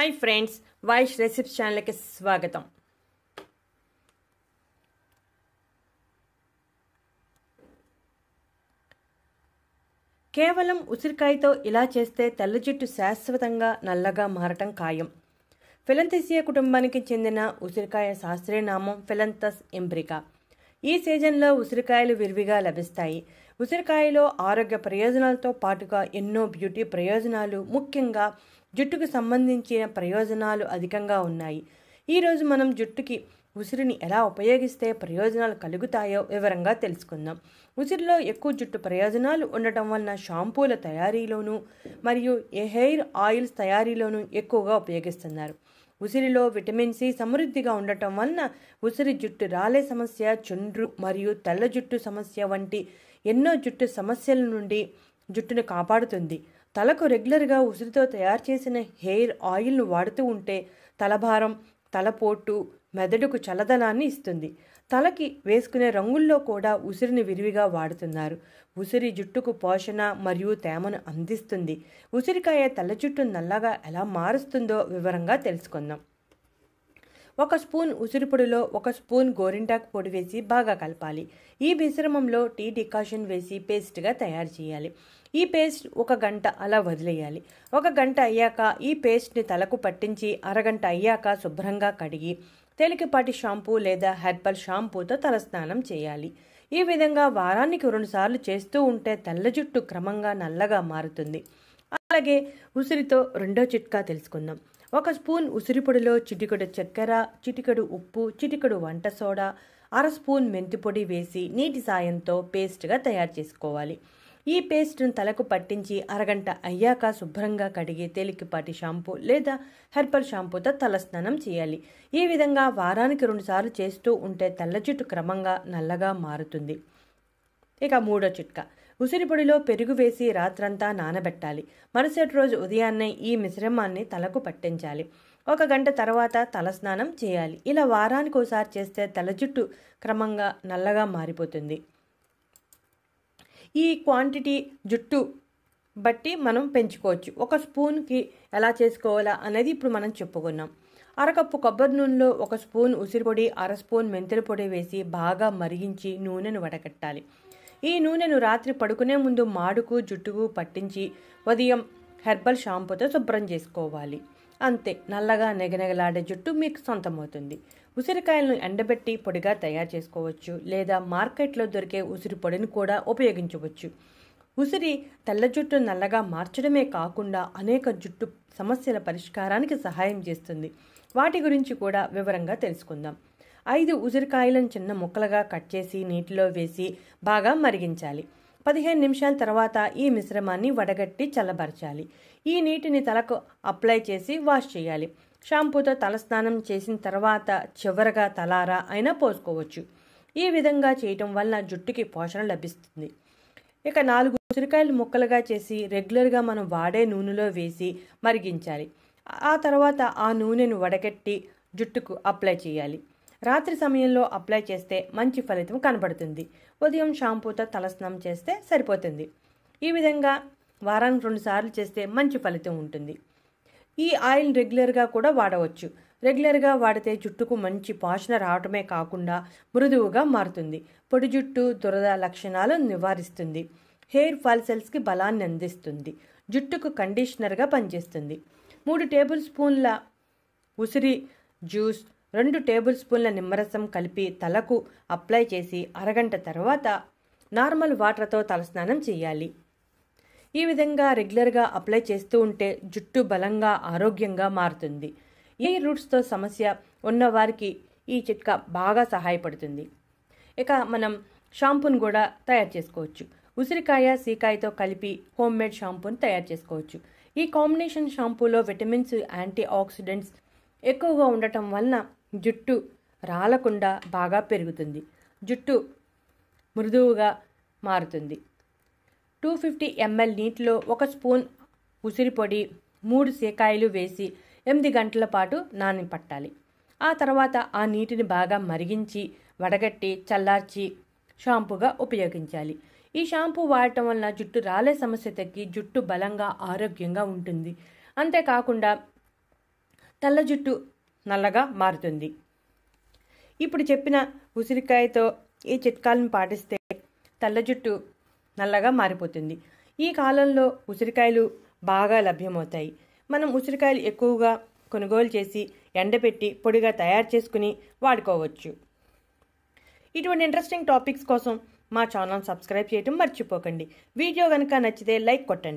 Hi friends, Vaish Recipes channel ke swagatham. కేవలం ఉసిరికాయతో ఇలా చేస్తే తెల్ల జుట్టు శాశ్వతంగా నల్లగా మారటం ఖాయం. ఫిలంతేసియా కుటుంబానికి చెందిన ఉసిరికాయ శాస్త్రీయ నామం ఫిలంతస్ ఎంబ్రికా. ఈ సీజన్లో ఉసిరికాయలు విరివిగా లభిస్తాయి. ఉసిరికాయలో ఆరోగ్య ప్రయోజనాలతో పాటుగా ఎన్నో బ్యూటీ ప్రయోజనాలు, ముఖ్యంగా జుట్టుకు సంబంధించిన ప్రయోజనాలు అధికంగా ఉన్నాయి. ఈ రోజు మనం జుట్టుకి ఉసిరిని ఎలా ఉపయోగిస్తే ప్రయోజనాలు కలుగుతాయో వివరంగా తెలుసుకుందాం. ఉసిరిలో ఎక్కువ జుట్టు ప్రయోజనాలు ఉండటం వలన షాంపూల తయారీలోనూ మరియు హెయిర్ ఆయిల్స్ తయారీలోనూ ఎక్కువగా ఉపయోగిస్తున్నారు. ఉసిరిలో విటమిన్ సి సమృద్ధిగా ఉండటం వలన ఉసిరి జుట్టు రాలే సమస్య, చుండ్రు మరియు తెల్ల జుట్టు సమస్య వంటి ఎన్నో జుట్టు సమస్యల నుండి జుట్టును కాపాడుతుంది. తలకు రెగ్యులర్గా ఉసిరితో తయారు చేసిన హెయిర్ ఆయిల్ను వాడుతూ ఉంటే తలభారం, తలపోటు, మెదడుకు చల్లదనాన్ని ఇస్తుంది. తలకి వేసుకునే రంగుల్లో కూడా ఉసిరిని విరివిగా వాడుతున్నారు. ఉసిరి జుట్టుకు పోషణ మరియు తేమను అందిస్తుంది. ఉసిరికాయ తెల్ల జుట్టు నల్లగా ఎలా మారుస్తుందో వివరంగా తెలుసుకుందాం. 1 స్పూన్ ఉసిరిపొడిలో 1 స్పూన్ గోరింటాకు పొడి వేసి బాగా కలపాలి. ఈ మిశ్రమంలో టీ డికాషన్ వేసి పేస్ట్గా తయారు చేయాలి. ఈ పేస్ట్ 1 గంట అలా వదిలేయాలి. 1 గంట అయ్యాక ఈ పేస్ట్ని తలకు పట్టించి అరగంట అయ్యాక శుభ్రంగా కడిగి తేలికపాటి షాంపూ లేదా హెర్బల్ షాంపూతో తలస్నానం చేయాలి. ఈ విధంగా వారానికి 2 సార్లు చేస్తూ ఉంటే తెల్ల జుట్టు క్రమంగా నల్లగా మారుతుంది. అలాగే ఉసిరితో 2వ చిట్కా తెలుసుకుందాం. 1 స్పూన్ ఉసిరి పొడిలో చిటికెడు చక్కెర, చిటికెడు ఉప్పు, చిటికెడు వంట సోడా, 1/2 స్పూన్ మెంతిపొడి వేసి నీటి సాయంతో పేస్ట్గా తయారు చేసుకోవాలి. ఈ పేస్ట్ను తలకు పట్టించి అరగంట అయ్యాక శుభ్రంగా కడిగి తేలికపాటి షాంపూ లేదా హెర్బల్ షాంపూతో తలస్నానం చేయాలి. ఈ విధంగా వారానికి 2 సార్లు చేస్తూ ఉంటే తెల్ల జుట్టు క్రమంగా నల్లగా మారుతుంది. ఇక 3వ చిట్కా, ఉసిరిపొడిలో పెరుగు వేసి రాత్రంతా నానబెట్టాలి. మరుసటి రోజు ఉదయాన్నే ఈ మిశ్రమాన్ని తలకు పట్టించాలి. 1 గంట తర్వాత తలస్నానం చేయాలి. ఇలా వారానికి 1 సారి చేస్తే తెల్ల జుట్టు క్రమంగా నల్లగా మారిపోతుంది. ఈ క్వాంటిటీ జుట్టు బట్టి మనం పెంచుకోవచ్చు. 1 స్పూన్కి ఎలా చేసుకోవాలా అనేది ఇప్పుడు మనం చెప్పుకున్నాం. 1 కప్పు కొబ్బరి నూనెలో 1 స్పూన్ ఉసిరిపొడి, 1/2 స్పూన్ మెంతుల పొడి వేసి బాగా మరిగించి నూనెను వడకట్టాలి. ఈ నూనెను రాత్రి పడుకునే ముందు మాడుకు, జుట్టుకు పట్టించి ఉదయం హెర్బల్ షాంపూతో శుభ్రం చేసుకోవాలి. అంతే, నల్లగా నెగనెగలాడే జుట్టు మీకు సొంతమవుతుంది. ఉసిరికాయలను ఎండబెట్టి పొడిగా తయారు చేసుకోవచ్చు లేదా మార్కెట్లో దొరికే ఉసిరి పొడిని కూడా ఉపయోగించవచ్చు. ఉసిరి తెల్ల జుట్టు నల్లగా మార్చడమే కాకుండా అనేక జుట్టు సమస్యల పరిష్కారానికి సహాయం చేస్తుంది. వాటి గురించి కూడా వివరంగా తెలుసుకుందాం. 5 ఉసిరికాయలను చిన్న ముక్కలుగా కట్ చేసి నీటిలో వేసి బాగా మరిగించాలి. 15 నిమిషాల తర్వాత ఈ మిశ్రమాన్ని వడగట్టి చల్లబరచాలి. ఈ నీటిని తలకు అప్లై చేసి వాష్ చేయాలి. షాంపూతో తలస్నానం చేసిన తర్వాత చివరగా తలారా అయినా పోసుకోవచ్చు. ఈ విధంగా చేయటం వల్ల జుట్టుకి పోషణ లభిస్తుంది. ఇక 4 ఉసిరికాయలు ముక్కలుగా చేసి రెగ్యులర్గా మనం వాడే నూనెలో వేసి మరిగించాలి. ఆ తర్వాత ఆ నూనెను వడగట్టి జుట్టుకు అప్లై చేయాలి. రాత్రి సమయంలో అప్లై చేస్తే మంచి ఫలితం కనబడుతుంది. ఉదయం షాంపూతో తలస్నానం చేస్తే సరిపోతుంది. ఈ విధంగా వారానికి 2 సార్లు చేస్తే మంచి ఫలితం ఉంటుంది. ఈ ఆయిల్ రెగ్యులర్గా కూడా వాడవచ్చు. రెగ్యులర్గా వాడితే జుట్టుకు మంచి పోషణ రావటమే కాకుండా మృదువుగా మారుతుంది. పొడి జుట్టు దురద లక్షణాలను నివారిస్తుంది. హెయిర్ ఫాల్ సెల్స్కి బలాన్ని అందిస్తుంది. జుట్టుకు కండిషనర్గా పనిచేస్తుంది. 3 టేబుల్ స్పూన్ల ఉసిరి జ్యూస్, 2 టేబుల్ స్పూన్ల నిమ్మరసం కలిపి తలకు అప్లై చేసి అరగంట తర్వాత నార్మల్ వాటర్తో తలస్నానం చేయాలి. ఈ విధంగా రెగ్యులర్గా అప్లై చేస్తూ ఉంటే జుట్టు బలంగా ఆరోగ్యంగా మారుతుంది. ఈ రూట్స్తో సమస్య ఉన్నవారికి ఈ చిట్కా బాగా సహాయపడుతుంది. ఇక మనం షాంపూను కూడా తయారు చేసుకోవచ్చు. ఉసిరికాయ, సీకాయతో కలిపి హోమ్మేడ్ షాంపూను తయారు చేసుకోవచ్చు. ఈ కాంబినేషన్ షాంపూలో విటమిన్స్, యాంటీ ఆక్సిడెంట్స్ ఎక్కువగా ఉండటం వలన జుట్టు రాలకుండా బాగా పెరుగుతుంది. జుట్టు మృదువుగా మారుతుంది. 250 ml నీటిలో 1 స్పూన్ ఉసిరి పొడి, 3 సీకాయలు వేసి 8 గంటల పాటు నానబెట్టాలి. ఆ తర్వాత ఆ నీటిని బాగా మరిగించి వడగట్టి చల్లార్చి షాంపూగా ఉపయోగించాలి. ఈ షాంపూ వాడటం వలన జుట్టు రాలే సమస్య తగ్గి జుట్టు బలంగా ఆరోగ్యంగా ఉంటుంది. అంతేకాకుండా తెల్ల జుట్టు నల్లగా మారుతుంది. ఇప్పుడు చెప్పిన ఉసిరికాయతో ఈ చిట్కాలను పాటిస్తే తెల్ల జుట్టు నల్లగా మారిపోతుంది. ఈ కాలంలో ఉసిరికాయలు బాగా లభ్యమవుతాయి. మనం ఉసిరికాయలు ఎక్కువగా కొనుగోలు చేసి ఎండబెట్టి పొడిగా తయారు చేసుకుని వాడుకోవచ్చు. ఇటువంటి ఇంట్రెస్టింగ్ టాపిక్స్ కోసం మా ఛానల్ సబ్స్క్రైబ్ చేయడం మర్చిపోకండి. వీడియో కనుక నచ్చితే లైక్ కొట్టండి.